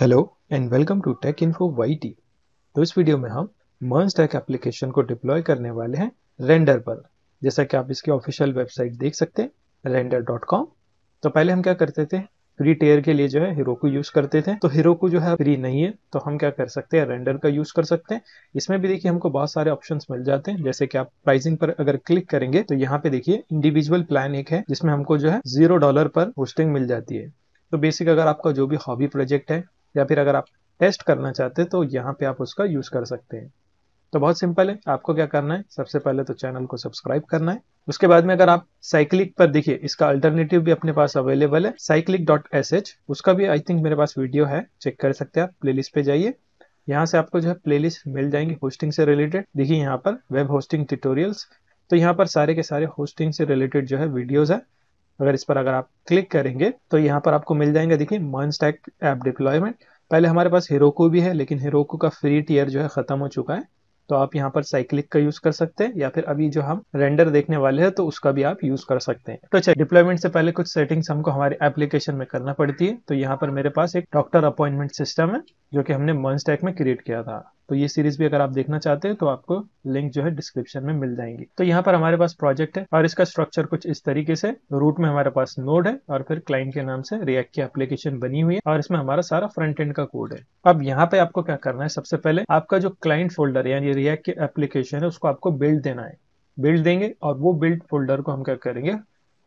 Hello and welcome to tech info YT। तो इस video में हम मर्न स्टैक एप्लीकेशन को डिप्लॉय करने वाले हैं रेंडर पर। जैसा कि आप इसकी ऑफिशियल वेबसाइट देख सकते हैं render.com। तो पहले हम क्या करते थे, फ्री टेयर के लिए जो है हीरोकू यूज़ करते थे। तो हीरोकू जो है फ्री नहीं है, तो हम क्या कर सकते हैं, रेंडर का यूज़ कर सकते हैं। इसमें भी देखिए हमको बहुत सारे ऑप्शंस मिल जाते हैं। जैसे कि आप प्राइसिंग पर अगर क्लिक करेंगे तो यहाँ पे देखिए इंडिविजुअल प्लान एक है, जिसमें हमको जो है $0 पर होस्टिंग मिल जाती है। तो बेसिक अगर आपका जो भी हॉबी प्रोजेक्ट है या फिर अगर आप टेस्ट करना चाहते हैं तो यहाँ पे आप उसका यूज़ कर सकते हैं। तो बहुत सिंपल है, आपको क्या करना है, सबसे पहले तो चैनल को सब्सक्राइब करना है। उसके बाद में अगर आप साइक्लिक पर देखिए, इसका अल्टरनेटिव भी अपने पास अवेलेबल है cyclic.sh, उसका भी आई थिंक मेरे पास वीडियो है, चेक कर सकते हैं आप। प्लेलिस्ट पे जाइए, यहाँ से आपको जो है प्लेलिस्ट मिल जाएंगी होस्टिंग से रिलेटेड। देखिए यहाँ पर वेब होस्टिंग ट्यूटोरियल्स, तो यहाँ पर सारे के सारे होस्टिंग से रिलेटेड जो है वीडियोज़ है। अगर इस पर अगर आप क्लिक करेंगे तो यहाँ पर आपको मिल जाएंगे देखिए मर्न स्टैक ऐप डिप्लॉयमेंट। पहले हमारे पास हीरोकू भी है, लेकिन हीरोकू का फ्री टियर जो है ख़त्म हो चुका है, तो आप यहाँ पर साइक्लिक का यूज़ कर सकते हैं या फिर अभी जो हम रेंडर देखने वाले हैं तो उसका भी आप यूज़ कर सकते हैं। तो चलिए डिप्लॉयमेंट से पहले कुछ सेटिंग्स हमको हमारे एप्लीकेशन में करना पड़ती है। तो यहाँ पर मेरे पास एक डॉक्टर अपॉइंटमेंट सिस्टम है, जो कि हमने मर्न स्टैक में क्रिएट किया था। तो ये सीरीज भी अगर आप देखना चाहते हैं तो आपको लिंक जो है डिस्क्रिप्शन में मिल जाएंगी। तो यहाँ पर हमारे पास प्रोजेक्ट है और इसका स्ट्रक्चर कुछ इस तरीके से, रूट में हमारे पास नोड है और फिर क्लाइंट के नाम से रिएक्ट की एप्लीकेशन बनी हुई है और इसमें हमारा सारा फ्रंट एंड का कोड है। अब यहाँ पे आपको क्या करना है, सबसे पहले आपका जो क्लाइंट फोल्डर यानी रिएक्ट की एप्लीकेशन है उसको आपको बिल्ड देना है। बिल्ड देंगे और वो बिल्ड फोल्डर को हम क्या करेंगे,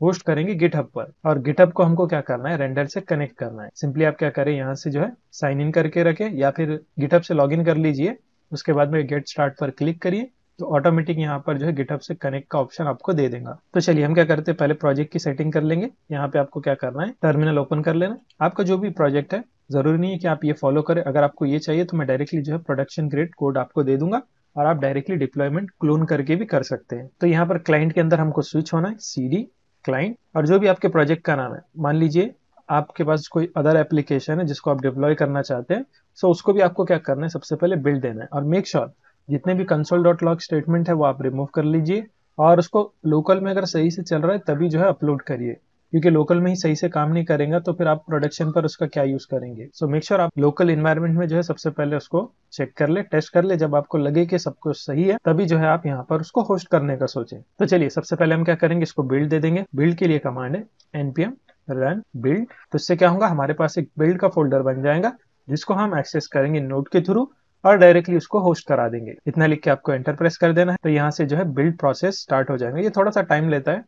होस्ट करेंगे गिटहब पर, और गिटहब को हमको क्या करना है, रेंडर से कनेक्ट करना है। सिंपली आप क्या करें, यहाँ से जो है साइन इन करके रखें या फिर गिटहब से लॉगिन कर लीजिए। उसके बाद में गेट स्टार्ट पर क्लिक करिए तो ऑटोमेटिक यहाँ पर जो है गिटहब से कनेक्ट का ऑप्शन आपको दे देगा। तो चलिए हम क्या करते हैं, पहले प्रोजेक्ट की सेटिंग कर लेंगे। यहाँ पे आपको क्या करना है, टर्मिनल ओपन कर लेना। आपका जो भी प्रोजेक्ट है, जरूरी नहीं है कि आप ये फॉलो करें। अगर आपको ये चाहिए तो मैं डायरेक्टली जो है प्रोडक्शन ग्रेड कोड आपको दे दूंगा और आप डायरेक्टली डिप्लॉयमेंट क्लोन करके भी कर सकते हैं। तो यहाँ पर क्लाइंट के अंदर हमको स्विच होना है, CD क्लाइंट, और जो भी आपके प्रोजेक्ट का नाम है। मान लीजिए आपके पास कोई अदर एप्लीकेशन है जिसको आप डिप्लॉय करना चाहते हैं, सो उसको भी आपको क्या करना है, सबसे पहले बिल्ड देना है। और मेक श्योर जितने भी console.log स्टेटमेंट है वो आप रिमूव कर लीजिए और उसको लोकल में अगर सही से चल रहा है तभी जो है अपलोड करिए, क्योंकि लोकल में ही सही से काम नहीं करेगा तो फिर आप प्रोडक्शन पर उसका क्या यूज़ करेंगे। सो मेक श्योर आप लोकल इन्वायरमेंट में जो है सबसे पहले उसको चेक कर ले, टेस्ट कर ले। जब आपको लगे कि सब कुछ सही है तभी जो है आप यहाँ पर उसको होस्ट करने का सोचें। तो चलिए सबसे पहले हम क्या करेंगे, इसको बिल्ड दे देंगे। बिल्ड के लिए कमांड है npm run build। तो इससे क्या होगा, हमारे पास एक बिल्ड का फोल्डर बन जाएगा जिसको हम एक्सेस करेंगे नोड के थ्रू और डायरेक्टली उसको होस्ट करा देंगे। इतना लिख के आपको एंटर प्रेस कर देना है। तो यहाँ से जो है बिल्ड प्रोसेस स्टार्ट हो जाएगा। ये थोड़ा सा टाइम लेता है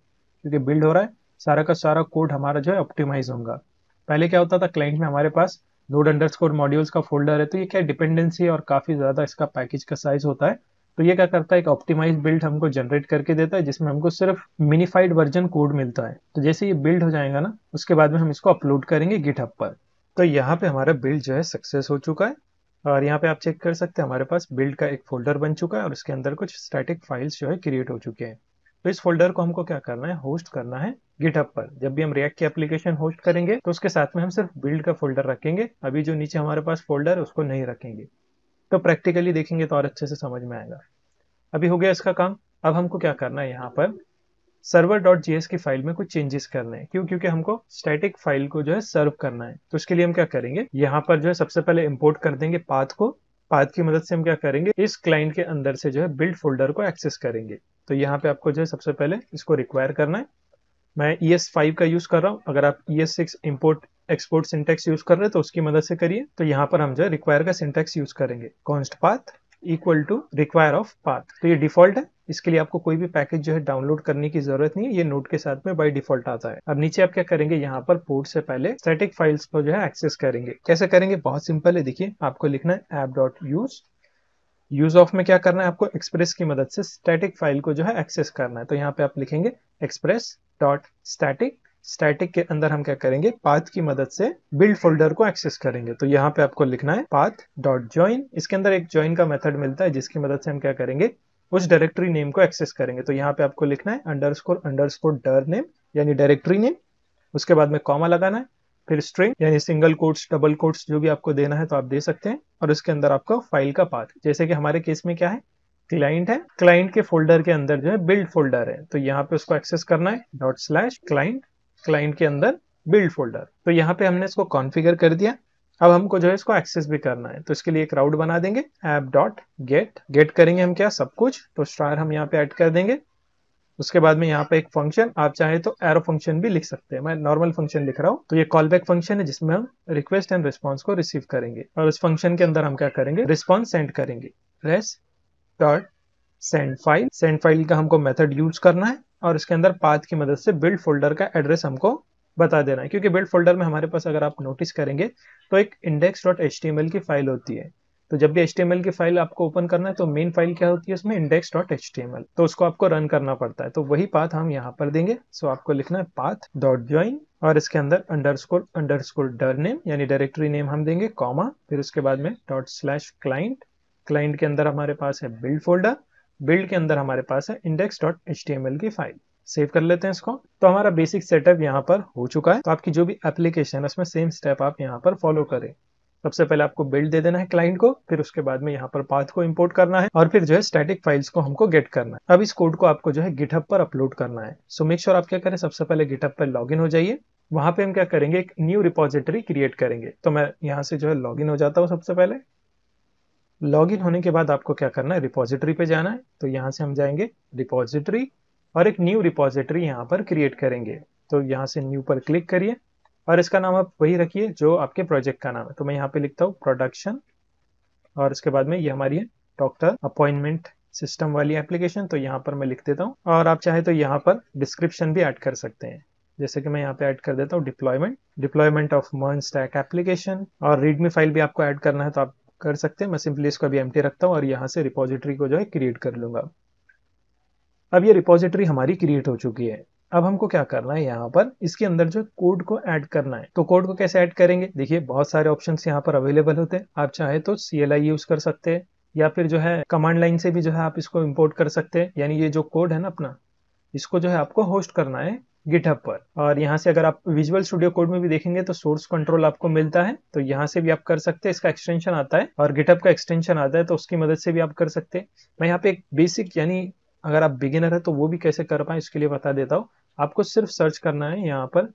क्योंकि बिल्ड हो रहा है, सारा का सारा कोड हमारा जो है ऑप्टिमाइज होगा। पहले क्या होता था, क्लाइंट में हमारे पास node अंडरस्कोर मॉड्यूल्स का फोल्डर है, तो ये क्या डिपेंडेंसी और काफ़ी ज़्यादा इसका पैकेज का साइज होता है। तो ये क्या करता है, एक ऑप्टिमाइज बिल्ड हमको जनरेट करके देता है जिसमें हमको सिर्फ मिनिफाइड वर्जन कोड मिलता है। तो जैसे ये बिल्ड हो जाएगा ना, उसके बाद में हम इसको अपलोड करेंगे गिटहब पर। तो यहाँ पर हमारा बिल्ड जो है सक्सेस हो चुका है और यहाँ पे आप चेक कर सकते हैं हमारे पास बिल्ड का एक फोल्डर बन चुका है और उसके अंदर कुछ स्टैटिक फाइल्स जो है क्रिएट हो चुके हैं। तो इस फोल्डर को हमको क्या करना है, होस्ट करना है गिटहब पर। जब भी हम रिएक्ट की एप्लीकेशन होस्ट करेंगे तो उसके साथ में हम सिर्फ बिल्ड का फोल्डर रखेंगे, अभी जो नीचे हमारे पास फोल्डर है उसको नहीं रखेंगे। तो प्रैक्टिकली देखेंगे तो और अच्छे से समझ में आएगा। अभी हो गया इसका काम। अब हमको क्या करना है, यहाँ पर server.js की फाइल में कुछ चेंजेस करने हैं। क्यों? क्योंकि हमको स्टैटिक फाइल को जो है सर्व करना है। तो उसके लिए हम क्या करेंगे, यहाँ पर जो है सबसे पहले इम्पोर्ट कर देंगे पाथ को। पाथ की मदद से हम क्या करेंगे, इस क्लाइंट के अंदर से जो है बिल्ड फोल्डर को एक्सेस करेंगे। तो यहाँ पे आपको जो है सबसे पहले इसको रिक्वायर करना है। मैं ES5 का यूज़ कर रहा हूँ, अगर आप ES6 import export syntax use कर रहे हैं तो उसकी मदद से करिए। तो यहाँ पर हम जो है रिक्वायर का सिंटैक्स यूज़ करेंगे, const path equal to require of path. तो ये डिफॉल्ट है, इसके लिए आपको कोई भी पैकेज जो है डाउनलोड करने की जरूरत नहीं है, ये नोड के साथ में बाय डिफॉल्ट आता है। अब नीचे आप क्या करेंगे, यहाँ पर पोर्ट से पहले स्टैटिक फाइल्स को जो है एक्सेस करेंगे। कैसे करेंगे, बहुत सिंपल है। देखिए आपको लिखना है app.use, यूज ऑफ में क्या करना है, आपको एक्सप्रेस की मदद से स्टैटिक फाइल को जो है एक्सेस करना है। तो यहाँ पे आप लिखेंगे एक्सप्रेस डॉट स्टैटिक। स्टैटिक के अंदर हम क्या करेंगे, पाथ की मदद से बिल्ड फोल्डर को एक्सेस करेंगे। तो यहाँ पे आपको लिखना है पाथ डॉट ज्वाइन। इसके अंदर एक ज्वाइन का मेथड मिलता है जिसकी मदद से हम क्या करेंगे, उस डायरेक्टरी नेम को एक्सेस करेंगे। तो यहाँ पे आपको लिखना है __dir नेम यानी डायरेक्टरी नेम, उसके बाद में कॉमा लगाना है, फिर स्ट्रिंग यानी सिंगल कोट्स डबल कोट्स जो भी आपको देना है तो आप दे सकते हैं, और उसके अंदर आपका फाइल का पाथ। जैसे कि हमारे केस में क्या है, क्लाइंट है, क्लाइंट के फोल्डर के अंदर जो है बिल्ड फोल्डर है, तो यहाँ पे उसको एक्सेस करना है ./client, क्लाइंट के अंदर बिल्ड फोल्डर। तो यहाँ पे हमने इसको कॉन्फिगर कर दिया। अब हमको जो है इसको एक्सेस भी करना है, तो इसके लिए एक राउट बना देंगे ऐप डॉट गेट। गेट करेंगे हम क्या, सब कुछ, तो स्टार हम यहाँ पे ऐड कर देंगे। उसके बाद में यहाँ पे एक फंक्शन, आप चाहे तो एरो फंक्शन भी लिख सकते हैं, मैं नॉर्मल फंक्शन लिख रहा हूँ। तो ये कॉल बैक फंक्शन है जिसमें हम रिक्वेस्ट एंड रिस्पॉन्स को रिसीव करेंगे और उस फंक्शन के अंदर हम क्या करेंगे, रिस्पॉन्स सेंड करेंगे। Res dot send file, send file का हमको मेथड यूज करना है और इसके अंदर पाथ की मदद से बिल्ड फोल्डर का एड्रेस हमको बता देना है, क्योंकि बिल्ड फोल्डर में हमारे पास अगर आप नोटिस करेंगे तो एक index.html की फाइल होती है। तो जब भी HTML की फाइल आपको ओपन करना है तो मेन फाइल क्या होती है उसमें index.html, तो उसको आपको रन करना पड़ता है। तो वही पाथ हम यहाँ पर देंगे। सो आपको लिखना है पाथ डॉट ज्वाइन और इसके अंदर अंडरस्कोर अंडरस्कोर डर नेम यानी डायरेक्टरी नेम हम देंगे, कॉमा, फिर उसके बाद में डॉट स्लैश क्लाइंट। क्लाइंट के अंदर हमारे पास है बिल्ड फोल्डर, बिल्ड के अंदर हमारे पास है index.html की फाइल। सेव कर लेते हैं इसको। तो हमारा बेसिक सेटअप यहाँ पर हो चुका है। तो आपकी जो भी एप्लीकेशन है उसमें सेम स्टेप आप यहाँ पर फॉलो करें। सबसे पहले आपको बिल्ड दे देना है क्लाइंट को, फिर उसके बाद में यहाँ पर पाथ को इंपोर्ट करना है और फिर जो है स्टैटिक फाइल्स को हमको गेट करना है। अब इस कोड को आपको जो है गिटहब पर अपलोड करना है। सो मेक श्योर आप क्या करें, सबसे पहले गिटहब पर लॉगिन हो जाइए। वहां पे हम क्या करेंगे, एक न्यू रिपोजिटरी क्रिएट करेंगे। तो मैं यहाँ से जो है लॉगिन हो जाता हूँ। सबसे पहले लॉगिन होने के बाद आपको क्या करना है, रिपोजिटरी पे जाना है। तो यहाँ से हम जाएंगे रिपोजिटरी और एक न्यू रिपोजिटरी यहाँ पर क्रिएट करेंगे। तो यहाँ से न्यू पर क्लिक करिए और इसका नाम आप वही रखिए जो आपके प्रोजेक्ट का नाम है। तो मैं यहाँ पे लिखता हूँ प्रोडक्शन और इसके बाद में ये हमारी है डॉक्टर अपॉइंटमेंट सिस्टम वाली एप्लीकेशन, तो यहाँ पर मैं लिख देता हूँ। और आप चाहे तो यहाँ पर डिस्क्रिप्शन भी ऐड कर सकते हैं, जैसे कि मैं यहाँ पे ऐड कर देता हूँ deployment, deployment of MERN stack application. और रीडमी फाइल भी आपको ऐड करना है तो आप कर सकते हैं। मैं सिंपली इसको अभी एम्प्टी रखता हूँ और यहाँ से रिपोजिटरी को जो है क्रिएट कर लूंगा। अब ये रिपोजिटरी हमारी क्रिएट हो चुकी है। अब हमको क्या करना है, यहाँ पर इसके अंदर जो कोड को ऐड करना है। तो कोड को कैसे ऐड करेंगे, देखिए बहुत सारे ऑप्शंस यहाँ पर अवेलेबल होते हैं। आप चाहे तो CLI यूज कर सकते हैं या फिर जो है कमांड लाइन से भी जो है आप इसको इंपोर्ट कर सकते हैं। यानी ये जो कोड है ना अपना, इसको जो है आपको होस्ट करना है गिटहब पर। और यहाँ से अगर आप विजुअल स्टूडियो कोड में भी देखेंगे तो सोर्स कंट्रोल आपको मिलता है, तो यहाँ से भी आप कर सकते हैं। इसका एक्सटेंशन आता है और गिटहब का एक्सटेंशन आता है, तो उसकी मदद से भी आप कर सकते हैं। मैं यहाँ पे एक बेसिक, यानी अगर आप बिगिनर है तो वो भी कैसे कर पाए इसके लिए बता देता हूँ। आपको सिर्फ सर्च करना है यहाँ पर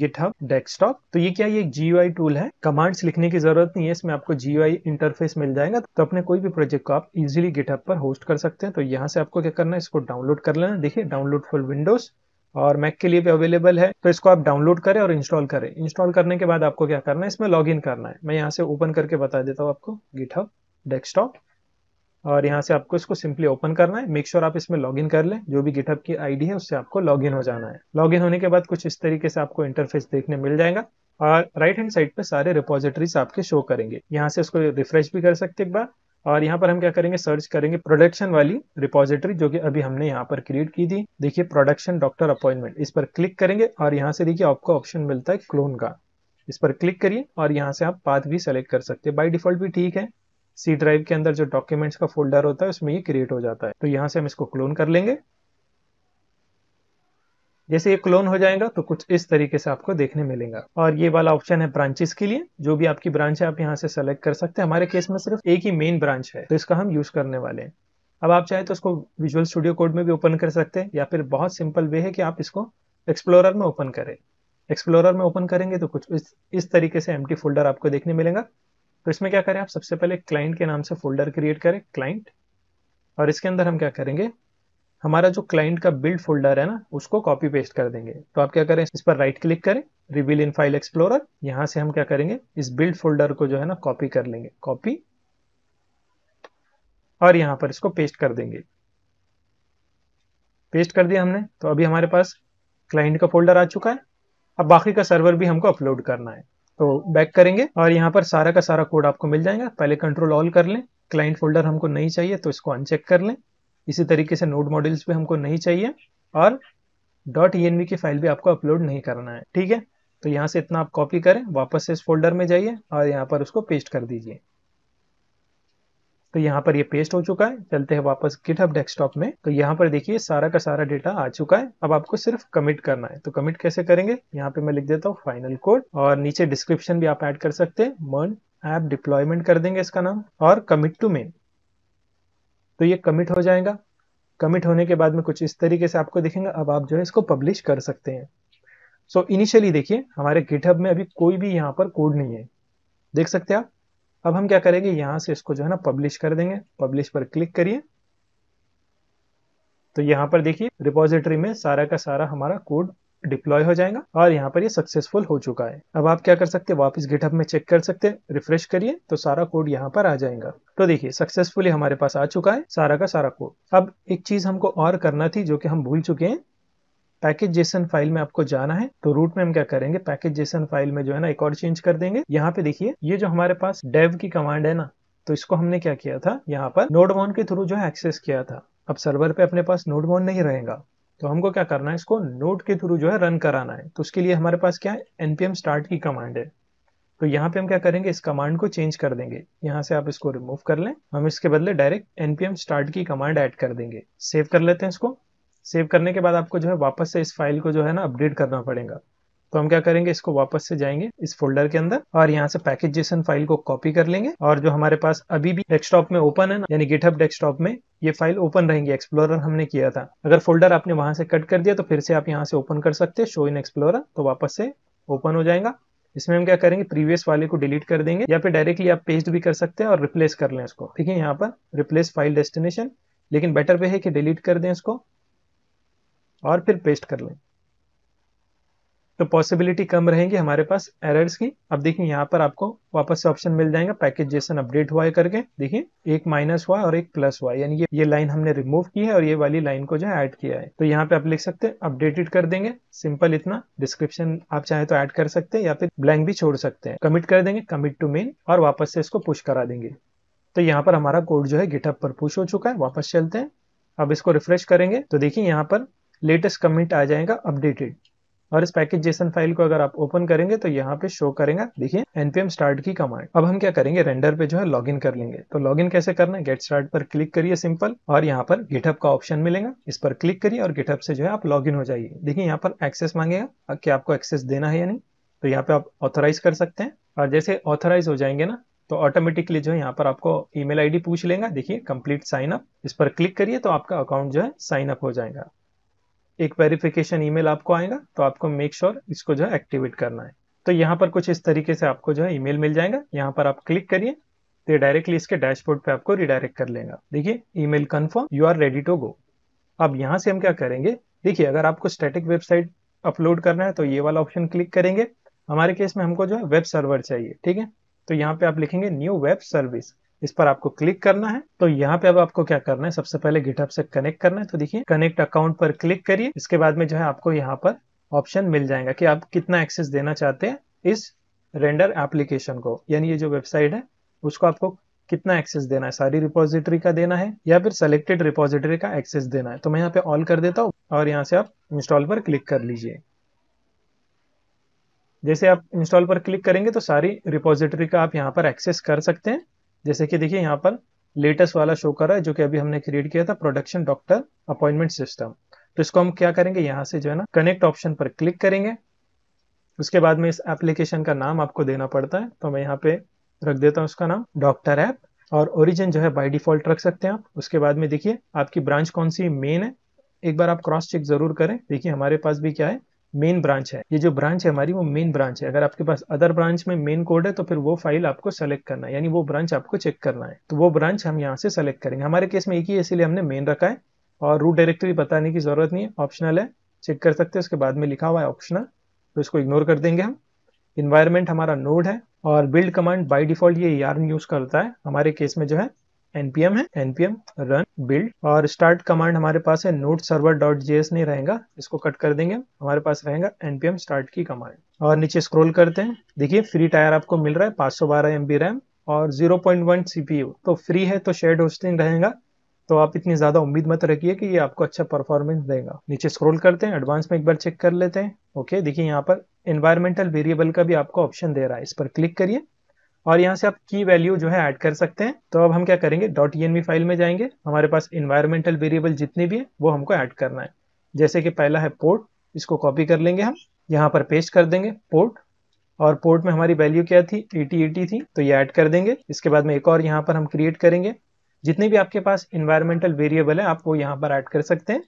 GitHub Desktop। तो ये क्या, ये GUI टूल है, कमांड्स लिखने की जरूरत नहीं है, इसमें आपको GUI इंटरफेस मिल जाएगा। तो अपने कोई भी प्रोजेक्ट को आप इजीली GitHub पर होस्ट कर सकते हैं। तो यहाँ से आपको क्या करना है, इसको डाउनलोड कर लेना। देखिए डाउनलोड फॉर विंडोज और मैक के लिए भी अवेलेबल है, तो इसको आप डाउनलोड करें और इंस्टॉल करें। इंस्टॉल करने के बाद आपको क्या करना है, इसमें लॉग इन करना है। मैं यहाँ से ओपन करके बता देता हूँ आपको GitHub Desktop और यहाँ से आपको इसको सिंपली ओपन करना है। मेक श्योर आप इसमें लॉगिन कर लें, जो भी गिटहब की आईडी है उससे आपको लॉगिन हो जाना है। लॉगिन होने के बाद कुछ इस तरीके से आपको इंटरफेस देखने मिल जाएगा और राइट हैंड साइड पे सारे रिपोजिटरीज आपके शो करेंगे। यहाँ से इसको रिफ्रेश भी कर सकते एक बार। और यहाँ पर हम क्या करेंगे, सर्च करेंगे प्रोडक्शन वाली रिपोजिटरी जो कि अभी हमने यहाँ पर क्रिएट की थी। देखिए प्रोडक्शन डॉक्टर अपॉइंटमेंट, इस पर क्लिक करेंगे और यहाँ से देखिए आपको ऑप्शन मिलता है क्लोन का, इस पर क्लिक करिए और यहाँ से आप पाथ भी सेलेक्ट कर सकते हैं। बाई डिफॉल्ट भी ठीक है, सी ड्राइव के अंदर जो डॉक्यूमेंट्स का फोल्डर होता है उसमें ये क्रिएट हो जाता है। तो यहाँ से हम इसको क्लोन कर लेंगे। जैसे ये क्लोन हो जाएगा तो कुछ इस तरीके से आपको देखने मिलेगा। और ये वाला ऑप्शन है ब्रांचेस के लिए, जो भी आपकी ब्रांच है आप यहाँ से सेलेक्ट कर सकते हैं। हमारे केस में सिर्फ एक ही मेन ब्रांच है तो इसका हम यूज करने वाले हैं। अब आप चाहे तो इसको विजुअल स्टूडियो कोड में भी ओपन कर सकते हैं या फिर बहुत सिंपल वे है कि आप इसको एक्सप्लोरर में ओपन करें। एक्सप्लोरर में ओपन करेंगे तो कुछ इस तरीके से एम्प्टी फोल्डर आपको देखने मिलेगा। तो इसमें क्या करें, आप सबसे पहले क्लाइंट के नाम से फोल्डर क्रिएट करें, क्लाइंट, और इसके अंदर हम क्या करेंगे, हमारा जो क्लाइंट का बिल्ड फोल्डर है ना उसको कॉपी पेस्ट कर देंगे। तो आप क्या करें, इस पर राइट क्लिक करें, रिवील इन फाइल एक्सप्लोरर, यहाँ से हम क्या करेंगे इस बिल्ड फोल्डर को जो है ना कॉपी कर लेंगे, कॉपी, और यहाँ पर इसको पेस्ट कर देंगे। पेस्ट कर दिया हमने, तो अभी हमारे पास क्लाइंट का फोल्डर आ चुका है। अब बाकी का सर्वर भी हमको अपलोड करना है, तो बैक करेंगे और यहाँ पर सारा का सारा कोड आपको मिल जाएगा। पहले कंट्रोल ऑल कर लें, क्लाइंट फोल्डर हमको नहीं चाहिए तो इसको अनचेक कर लें। इसी तरीके से नोड मॉड्यूल्स भी हमको नहीं चाहिए और .env की फाइल भी आपको अपलोड नहीं करना है, ठीक है। तो यहाँ से इतना आप कॉपी करें, वापस से इस फोल्डर में जाइए और यहाँ पर उसको पेस्ट कर दीजिए। तो यहाँ पर ये पेस्ट हो चुका है। चलते हैं वापस गिटहब डेस्कटॉप में। तो यहाँ पर देखिए सारा का सारा डेटा आ चुका है। अब आपको सिर्फ कमिट करना है। तो कमिट कैसे करेंगे, यहाँ पे मैं लिख देता हूँ फाइनल कोड और नीचे डिस्क्रिप्शन भी आप ऐड कर सकते हैं। मर्न ऐप डिप्लॉयमेंट कर देंगे इसका नाम और कमिट टू मेन, तो ये कमिट हो जाएगा। कमिट होने के बाद में कुछ इस तरीके से आपको दिखेंगे। अब आप जो है इसको पब्लिश कर सकते हैं। सो इनिशियली देखिए हमारे गिटहब में अभी कोई भी यहाँ पर कोड नहीं है, देख सकते हैं आप। अब हम क्या करेंगे, यहाँ से इसको जो है ना पब्लिश कर देंगे। पब्लिश पर क्लिक करिए तो यहाँ पर देखिए रिपोजिटरी में सारा का सारा हमारा कोड डिप्लॉय हो जाएगा और यहाँ पर ये सक्सेसफुल हो चुका है। अब आप क्या कर सकते हैं, वापस गिटहब में चेक कर सकते हैं। रिफ्रेश करिए तो सारा कोड यहाँ पर आ जाएगा। तो देखिए सक्सेसफुली हमारे पास आ चुका है सारा का सारा कोड। अब एक चीज हमको और करना थी जो कि हम भूल चुके हैं। पैकेज जेसन फाइल में आपको जाना है। तो रूट में हम क्या करेंगे, पैकेज जेसन फाइल में जो है ना एक और चेंज कर देंगे। यहाँ पे देखिए ये जो हमारे पास डेव की कमांड है ना, तो इसको हमने क्या किया था, यहाँ पर नोडमॉन के थ्रू जो है एक्सेस किया था। अब सर्वर पे अपने पास नोडमॉन नहीं रहेगा तो हमको क्या करना है, इसको नोड के थ्रू जो है रन कराना है। तो उसके लिए हमारे पास क्या है, npm स्टार्ट की कमांड है। तो यहाँ पे हम क्या करेंगे, इस कमांड को चेंज कर देंगे। यहाँ से आप इसको रिमूव कर लें, हम इसके बदले डायरेक्ट npm स्टार्ट की कमांड ऐड कर देंगे। सेव कर लेते हैं इसको। सेव करने के बाद आपको जो है वापस से इस फाइल को जो है ना अपडेट करना पड़ेगा। तो हम क्या करेंगे, इसको वापस से जाएंगे इस फोल्डर के अंदर और यहाँ से पैकेज जेसन फाइल को कॉपी कर लेंगे। और जो हमारे पास अभी भी डेस्कटॉप में ओपन है ना, यानी गिटहब डेस्कटॉप में ये फाइल ओपन रहेंगी। एक्सप्लोरर हमने किया था, अगर फोल्डर आपने वहां से कट कर दिया तो फिर से आप यहाँ से ओपन कर सकते हैं, शो इन एक्सप्लोरर। तो वापस से ओपन हो जाएगा। इसमें हम क्या करेंगे, प्रीवियस वाले को डिलीट कर देंगे या फिर डायरेक्टली आप पेस्ट भी कर सकते हैं और रिप्लेस कर लें इसको। ठीक है, यहाँ पर रिप्लेस फाइल डेस्टिनेशन, लेकिन बेटर वे है कि डिलीट कर दें इसको और फिर पेस्ट कर लें। तो पॉसिबिलिटी कम रहेगी हमारे पास एरर्स की। अब देखिए यहाँ पर आपको वापस से ऑप्शन मिल जाएगा पैकेज जेसन अपडेट हुआ है करके। देखिए एक माइनस हुआ और एक प्लस हुआ, यानी ये लाइन हमने रिमूव की है और ये वाली लाइन को जो है ऐड किया है। तो यहाँ पे आप लिख सकते हैं अपडेटेड कर देंगे, सिंपल इतना। डिस्क्रिप्शन आप चाहे तो ऐड कर सकते हैं या फिर ब्लैंक भी छोड़ सकते हैं। कमिट कर देंगे, कमिट टू मेन, और वापस से इसको पुश करा देंगे। तो यहाँ पर हमारा कोड जो है गिटहब पर पुश हो चुका है। वापस चलते हैं, अब इसको रिफ्रेश करेंगे तो देखिए यहाँ पर लेटेस्ट कमिट आ जाएगा अपडेटेड। और इस पैकेज जेसन फाइल को अगर आप ओपन करेंगे तो यहाँ पे शो करेगा, देखिए npm स्टार्ट की कमांड। अब हम क्या करेंगे, रेंडर पे जो है लॉगिन कर लेंगे। तो लॉगिन कैसे करना है, गेट स्टार्ट पर क्लिक करिए सिंपल, और यहाँ पर गिटहब का ऑप्शन मिलेगा, इस पर क्लिक करिए और गिटहब से जो है आप लॉगिन हो जाइए। देखिए यहाँ पर एक्सेस मांगेगा कि आपको एक्सेस देना है या नहीं, तो यहाँ पे आप ऑथोराइज कर सकते हैं। और जैसे ऑथोराइज हो जाएंगे ना तो ऑटोमेटिकली जो है यहाँ पर आपको ईमेल आईडी पूछ लेगा। देखिए कंप्लीट साइन अप, इस पर क्लिक करिए तो आपका अकाउंट जो है साइन अप हो जाएगा। एक वेरिफिकेशन ईमेल आपको आएगा तो आपको मेक श्योर इसको जो है एक्टिवेट करना है। तो यहाँ पर कुछ इस तरीके से आपको जो है ईमेल मिल जाएगा। यहाँ पर आप क्लिक करिए तो ये डायरेक्टली इसके डैशबोर्ड पे आपको रिडायरेक्ट कर लेगा। देखिए email confirm, you are ready to go. अब यहाँ से हम क्या करेंगे, देखिए अगर आपको स्टैटिक वेबसाइट अपलोड करना है तो ये वाला ऑप्शन क्लिक करेंगे। हमारे केस में हमको जो है वेब सर्वर चाहिए। ठीक है, तो यहाँ पे आप लिखेंगे न्यू वेब सर्विस, इस पर आपको क्लिक करना है। तो यहाँ पे अब आपको क्या करना है, सबसे पहले गिटहब से कनेक्ट करना है। तो देखिए कनेक्ट अकाउंट पर क्लिक करिए। इसके बाद में जो है आपको यहाँ पर ऑप्शन मिल जाएगा कि आप कितना एक्सेस देना चाहते हैं इस रेंडर एप्लीकेशन को, यानी ये जो वेबसाइट है उसको आपको कितना एक्सेस देना है, सारी रिपोजिटरी का देना है या फिर सेलेक्टेड रिपोजिटरी का एक्सेस देना है। तो मैं यहाँ पे ऑल कर देता हूँ और यहाँ से आप इंस्टॉल पर क्लिक कर लीजिए। जैसे आप इंस्टॉल पर क्लिक करेंगे तो सारी रिपोजिटरी का आप यहाँ पर एक्सेस कर सकते हैं। जैसे कि देखिए यहाँ पर लेटेस्ट वाला शो कर रहा है जो कि अभी हमने क्रिएट किया था, प्रोडक्शन डॉक्टर अपॉइंटमेंट सिस्टम। तो इसको हम क्या करेंगे, यहाँ से जो है ना कनेक्ट ऑप्शन पर क्लिक करेंगे। उसके बाद में इस एप्लीकेशन का नाम आपको देना पड़ता है, तो मैं यहाँ पे रख देता हूँ उसका नाम डॉक्टर ऐप। और ओरिजिन जो है बाय डिफॉल्ट रख सकते हैं आप। उसके बाद में देखिए आपकी ब्रांच कौन सी मेन है, एक बार आप क्रॉस चेक जरूर करें। देखिए हमारे पास भी क्या है, मेन ब्रांच है। ये जो ब्रांच है हमारी वो मेन ब्रांच है। अगर आपके पास अदर ब्रांच में मेन कोड है तो फिर वो फाइल आपको सेलेक्ट करना है, यानी वो ब्रांच आपको चेक करना है। तो वो ब्रांच हम यहाँ से सेलेक्ट करेंगे। हमारे केस में एक ही है इसलिए हमने मेन रखा है। और रूट डायरेक्टरी बताने की जरूरत नहीं है, ऑप्शनल है, चेक कर सकते हैं। उसके बाद में लिखा हुआ है ऑप्शनल, तो इसको इग्नोर कर देंगे हम। इन्वायरमेंट हमारा नोड है और बिल्ड कमांड बाई डिफॉल्ट ये यार्न यूज करता है। हमारे केस में जो है npm है, npm रन बिल्ड। और स्टार्ट कमांड हमारे पास है नोड सर्वर .js नहीं रहेगा, इसको कट कर देंगे। हमारे पास रहेगा npm स्टार्ट की कमांड। और नीचे स्क्रॉल करते हैं, देखिए फ्री टायर आपको मिल रहा है, 512 MB रैम और 0.1 CPU। तो फ्री है तो शेयर्ड होस्टिंग रहेगा, तो आप इतनी ज्यादा उम्मीद मत रखिए कि ये आपको अच्छा परफॉर्मेंस देगा। नीचे स्क्रॉल करते हैं, एडवांस में एक बार चेक कर लेते हैं। ओके, देखिए यहाँ पर एनवायरमेंटल वेरिएबल का भी आपको ऑप्शन दे रहा है, इस पर क्लिक करिए और यहाँ से आप की वैल्यू जो है ऐड कर सकते हैं। तो अब हम क्या करेंगे, .env फाइल में जाएंगे। हमारे पास इन्वायरमेंटल वेरिएबल जितने भी है वो हमको ऐड करना है। जैसे कि पहला है पोर्ट, इसको कॉपी कर लेंगे हम, यहाँ पर पेस्ट कर देंगे पोर्ट। और पोर्ट में हमारी वैल्यू क्या थी, 8080 थी, तो ये ऐड कर देंगे। इसके बाद में एक और यहाँ पर हम क्रिएट करेंगे। जितने भी आपके पास इन्वायरमेंटल वेरिएबल है आप वो यहाँ पर ऐड कर सकते हैं।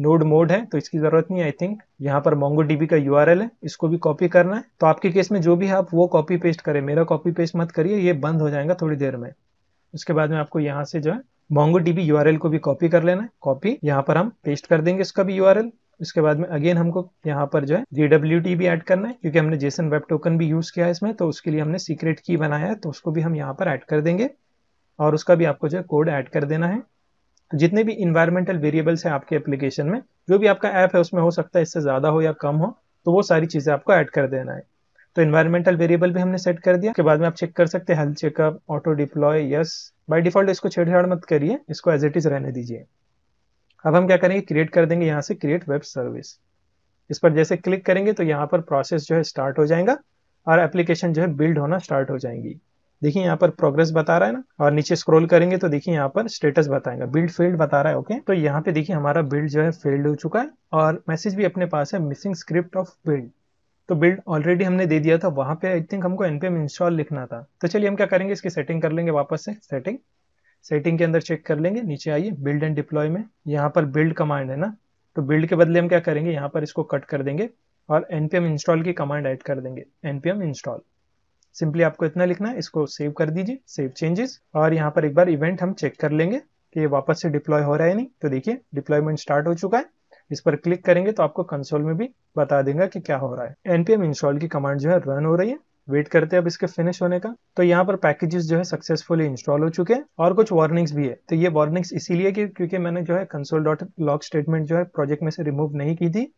नोड मोड है तो इसकी जरूरत नहीं है। आई थिंक यहाँ पर MongoDB का URL है, इसको भी कॉपी करना है। तो आपके केस में जो भी आप वो कॉपी पेस्ट करें, मेरा कॉपी पेस्ट मत करिए, ये बंद हो जाएगा थोड़ी देर में। उसके बाद में आपको यहाँ से जो है MongoDB URL को भी कॉपी कर लेना है। कॉपी यहाँ पर हम पेस्ट कर देंगे इसका भी URL। उसके बाद में अगेन हमको यहाँ पर जो है JWT भी ऐड करना है, क्योंकि हमने जेसन वेब टोकन भी यूज किया है इसमें, तो उसके लिए हमने सीक्रेट की बनाया है, तो उसको भी हम यहाँ पर ऐड कर देंगे और उसका भी आपको जो है कोड ऐड कर देना है। तो जितने भी इन्वायरमेंटल वेरिएबल्स हैं आपके एप्लीकेशन में, जो भी आपका ऐप है उसमें, हो सकता है इससे ज़्यादा हो या कम हो, तो वो सारी चीज़ें आपको ऐड कर देना है। तो इन्वायरमेंटल वेरिएबल भी हमने सेट कर दिया। उसके बाद में आप चेक कर सकते हैं health checkup, auto deploy, yes. By default इसको छेड़छाड़ मत करिए, इसको एज इट इज़ रहने दीजिए। अब हम क्या करेंगे, क्रिएट कर देंगे यहाँ से क्रिएट वेब सर्विस। इस पर जैसे क्लिक करेंगे तो यहाँ पर प्रोसेस जो है स्टार्ट हो जाएगा और एप्लीकेशन जो है बिल्ड होना स्टार्ट हो जाएगी। देखिए यहाँ पर प्रोग्रेस बता रहा है ना, और नीचे स्क्रॉल करेंगे तो देखिए यहाँ पर स्टेटस बताएगा, बिल्ड फेल्ड बता रहा है। ओके, तो यहाँ पे देखिए हमारा बिल्ड जो है फेल्ड हो चुका है और मैसेज भी अपने पास है, मिसिंग स्क्रिप्ट ऑफ बिल्ड। तो बिल्ड ऑलरेडी हमने दे दिया था, वहाँ पे आई थिंक हमको npm इंस्टॉल लिखना था। तो चलिए हम क्या करेंगे, इसकी सेटिंग कर लेंगे। वापस से सेटिंग के अंदर चेक कर लेंगे, नीचे आइए बिल्ड एंड डिप्लॉय में। यहाँ पर बिल्ड कमांड है ना, तो बिल्ड के बदले हम क्या करेंगे, यहाँ पर इसको कट कर देंगे और npm इंस्टॉल की कमांड ऐड कर देंगे, npm इंस्टॉल। सिंपली आपको इतना लिखना है, इसको सेव कर दीजिए, सेव चेंजेस। और यहाँ पर एक बार इवेंट हम चेक कर लेंगे कि ये वापस से डिप्लॉय हो रहा है नहीं। तो देखिए डिप्लॉयमेंट स्टार्ट हो चुका है। इस पर क्लिक करेंगे तो आपको कंसोल में भी बता देगा कि क्या हो रहा है। npm इंस्टॉल की कमांड जो है रन हो रही है, वेट करते हैं अब इसके फिनिश होने का। तो यहाँ पर पैकेजेस जो है सक्सेसफुली इंस्टॉल हो चुके हैं और कुछ वार्निंग्स भी है। तो ये वार्निंग्स इसीलिए क्योंकि मैंने जो है console.log स्टेटमेंट जो है प्रोजेक्ट में से रिमूव नहीं की थी,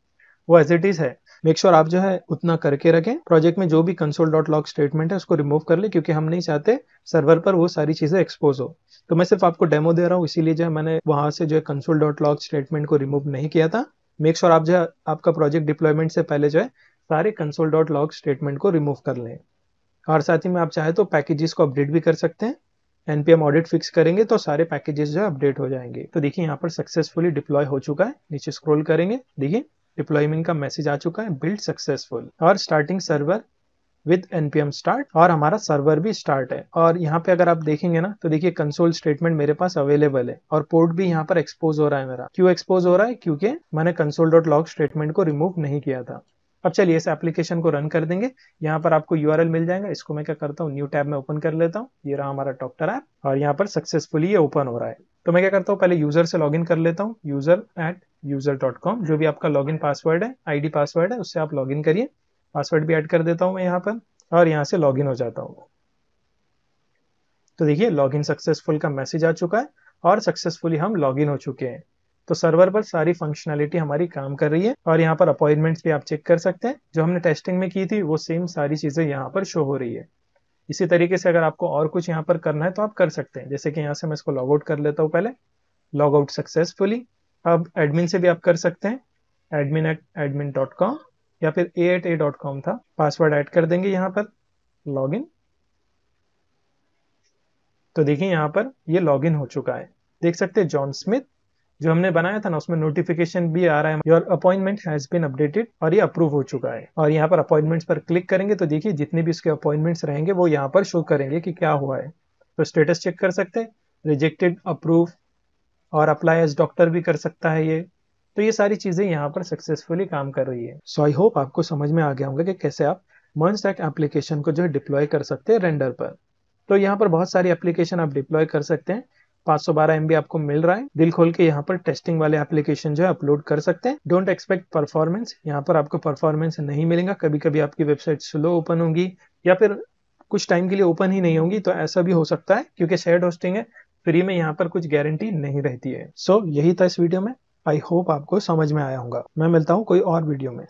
वो एज इट इज है। मेक श्योर आप जो है उतना करके रखें, प्रोजेक्ट में जो भी console.log स्टेटमेंट है उसको रिमूव कर ले, क्योंकि हम नहीं चाहते सर्वर पर वो सारी चीजें एक्सपोज हो। तो मैं सिर्फ आपको डेमो दे रहा हूँ, इसीलिए जो है मैंने वहां से जो है console.log स्टेटमेंट को रिमूव नहीं किया था। मेक श्योर आप जो है आपका प्रोजेक्ट डिप्लॉयमेंट से पहले जो है सारे console.log स्टेटमेंट को रिमूव कर लें। और साथ ही में आप चाहे तो पैकेजेस को अपडेट भी कर सकते हैं। npm ऑडिट फिक्स करेंगे तो सारे पैकेजेस जो है अपडेट हो जाएंगे। तो देखिए यहाँ पर सक्सेसफुली डिप्लॉय हो चुका है। नीचे स्क्रॉल करेंगे, देखिए डिप्लॉयमेंट का मैसेज आ चुका है, बिल्ड सक्सेसफुल और starting server with npm start, और हमारा सर्वर भी स्टार्ट है। और यहाँ पे अगर आप देखेंगे ना तो देखिए कंसोल स्टेटमेंट मेरे पास अवेलेबल है और पोर्ट भी यहाँ पर एक्सपोज हो रहा है मेरा। क्यों एक्सपोज हो रहा है, क्योंकि मैंने console.log स्टेटमेंट को रिमूव नहीं किया था। अब चलिए इस एप्लीकेशन को रन कर देंगे। यहाँ पर आपको यूआरएल मिल जाएगा, इसको मैं क्या करता हूँ न्यू टैब में ओपन कर लेता हूँ। ये रहा हमारा डॉक्टर ऐप और यहाँ पर सक्सेसफुली ये ओपन हो रहा है। तो मैं क्या करता हूँ, पहले यूजर से लॉगिन कर लेता हूँ, user@user.com, जो भी आपका लॉगिन पासवर्ड है, आईडी पासवर्ड है, उससे आप लॉगिन करिए। पासवर्ड भी ऐड कर देता हूँ मैं यहाँ पर और यहाँ से लॉगिन हो जाता हूँ। तो देखिए लॉगिन सक्सेसफुल का मैसेज आ चुका है और सक्सेसफुली हम लॉगिन हो चुके हैं। तो सर्वर पर सारी फंक्शनैलिटी हमारी काम कर रही है। और यहाँ पर अपॉइंटमेंट्स भी आप चेक कर सकते हैं, जो हमने टेस्टिंग में की थी वो सेम सारी चीज़ें यहाँ पर शो हो रही है। इसी तरीके से अगर आपको और कुछ यहाँ पर करना है तो आप कर सकते हैं, जैसे कि यहाँ से मैं इसको लॉग आउट कर लेता हूँ, पहले लॉग आउट सक्सेसफुली। अब एडमिन से भी आप कर सकते हैं, admin@admin.com या फिर a@a.com था, पासवर्ड ऐड कर देंगे यहाँ पर लॉग इन। तो देखिए यहाँ पर ये लॉग इन हो चुका है, देख सकते हैं जॉन स्मिथ जो हमने बनाया था ना, उसमें नोटिफिकेशन भी आ रहा है your appointment has been updated, और ये अप्रूव हो चुका है। और यहाँ पर अपॉइंटमेंट्स पर क्लिक करेंगे तो देखिए जितने भी उसके अपॉइंटमेंट्स रहेंगे वो यहाँ पर शो करेंगे कि क्या हुआ है। तो स्टेटस चेक कर सकते हैं, रिजेक्टेड, अप्रूव, और अप्लाई एज डॉक्टर भी कर सकता है ये। तो ये सारी चीजें यहाँ पर सक्सेसफुली काम कर रही है। सो आई होप आपको समझ में आ गया होगा कि कैसे आप MERN स्टैक एप्लीकेशन को जो है डिप्लॉय कर सकते हैं रेंडर पर। तो यहाँ पर बहुत सारी एप्लीकेशन आप डिप्लॉय कर सकते हैं। 512 MB आपको मिल रहा है, दिल खोल के यहाँ पर टेस्टिंग वाले एप्लीकेशन जो है अपलोड कर सकते हैं। डोंट एक्सपेक्ट परफॉर्मेंस, यहाँ पर आपको परफॉर्मेंस नहीं मिलेगा। कभी कभी आपकी वेबसाइट स्लो ओपन होगी या फिर कुछ टाइम के लिए ओपन ही नहीं होगी, तो ऐसा भी हो सकता है क्योंकि शेयर्ड होस्टिंग है, फ्री में यहाँ पर कुछ गारंटी नहीं रहती है। सो यही था इस वीडियो में, आई होप आपको समझ में आया होगा। मैं मिलता हूँ कोई और वीडियो में।